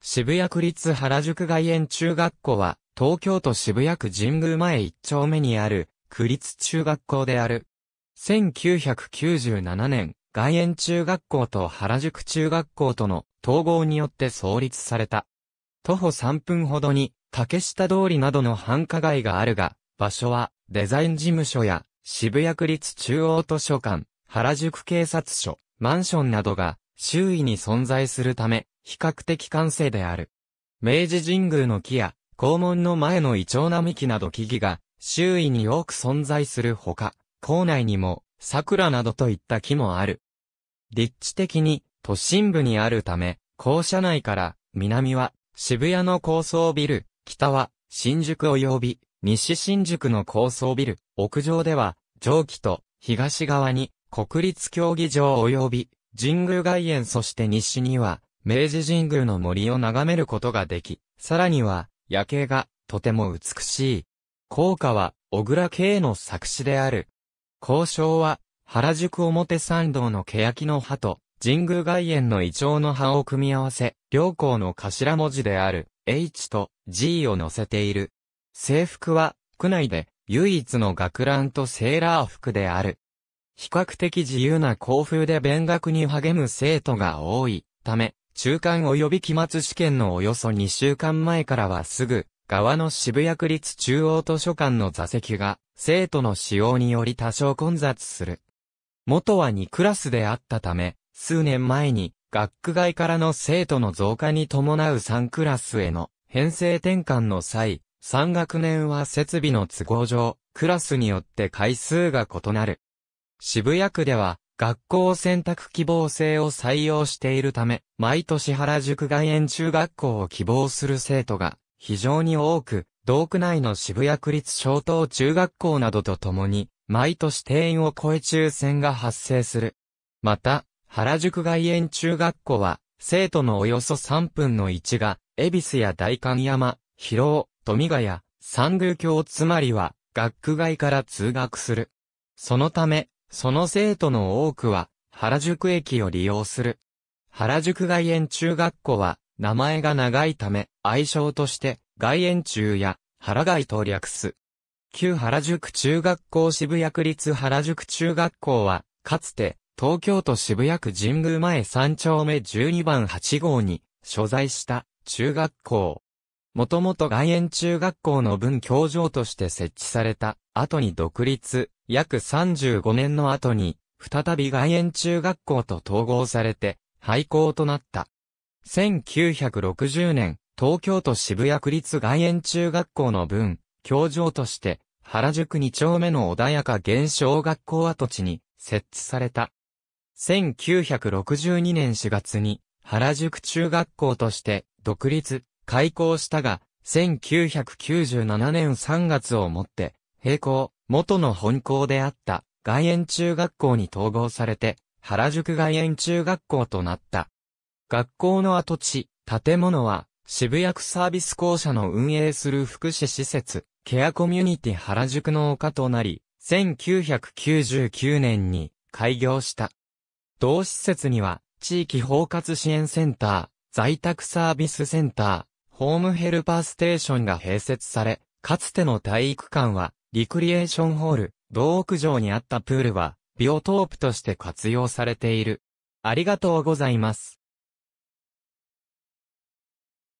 渋谷区立原宿外苑中学校は、東京都渋谷区神宮前1丁目にある、区立中学校である。1997年、外苑中学校と原宿中学校との統合によって創立された。徒歩3分ほどに、竹下通りなどの繁華街があるが、場所は、デザイン事務所や、渋谷区立中央図書館、原宿警察署、マンションなどが、周囲に存在するため、比較的閑静である。明治神宮の木や、校門の前のイチョウ並木など木々が、周囲に多く存在するほか、校内にも、桜などといった木もある。立地的に、都心部にあるため、校舎内から、南は、渋谷の高層ビル、北は、新宿及び、西新宿の高層ビル、屋上では、上記と、東側に、国立競技場及び、神宮外苑そして西には、明治神宮の森を眺めることができ、さらには、夜景が、とても美しい。校歌は、小倉慶の作詞である。校章は、原宿表参道の欅の葉と、神宮外苑のイチョウの葉を組み合わせ、両校の頭文字である、H と G を載せている。制服は、区内で、唯一の学ランとセーラー服である。比較的自由な校風で勉学に励む生徒が多いため、中間及び期末試験のおよそ2週間前からはすぐ、側の渋谷区立中央図書館の座席が、生徒の使用により多少混雑する。元は2クラスであったため、数年前に、学区外からの生徒の増加に伴う3クラスへの編成転換の際、3学年は設備の都合上、クラスによって回数が異なる。渋谷区では学校選択希望制を採用しているため、毎年原宿外苑中学校を希望する生徒が非常に多く、同区内の渋谷区立小等中学校などとともに、毎年定員を超え抽選が発生する。また、原宿外苑中学校は、生徒のおよそ3分の1が、恵比寿や代官山、広尾、富ヶ谷、三宮橋つまりは、学区外から通学する。そのため、その生徒の多くは、原宿駅を利用する。原宿外苑中学校は、名前が長いため、愛称として、外苑中や、原外と略す。旧原宿中学校渋谷区立原宿中学校は、かつて、東京都渋谷区神宮前3丁目12番8号に、所在した、中学校。もともと外苑中学校の分校場として設置された、後に独立。約35年の後に、再び外苑中学校と統合されて、廃校となった。1960年、東京都渋谷区立外苑中学校の分、教場として、原宿2丁目の穏やか現小学校跡地に設置された。1962年4月に、原宿中学校として、独立、開校したが、1997年3月をもって、閉校。元の本校であった外苑中学校に統合されて原宿外苑中学校となった。学校の跡地、建物は渋谷区サービス公社の運営する福祉施設ケアコミュニティ原宿の丘となり、1999年に開業した。同施設には地域包括支援センター、在宅サービスセンター、ホームヘルパーステーションが併設され、かつての体育館はリクリエーションホール、同屋上にあったプールは、ビオトープとして活用されている。ありがとうございます。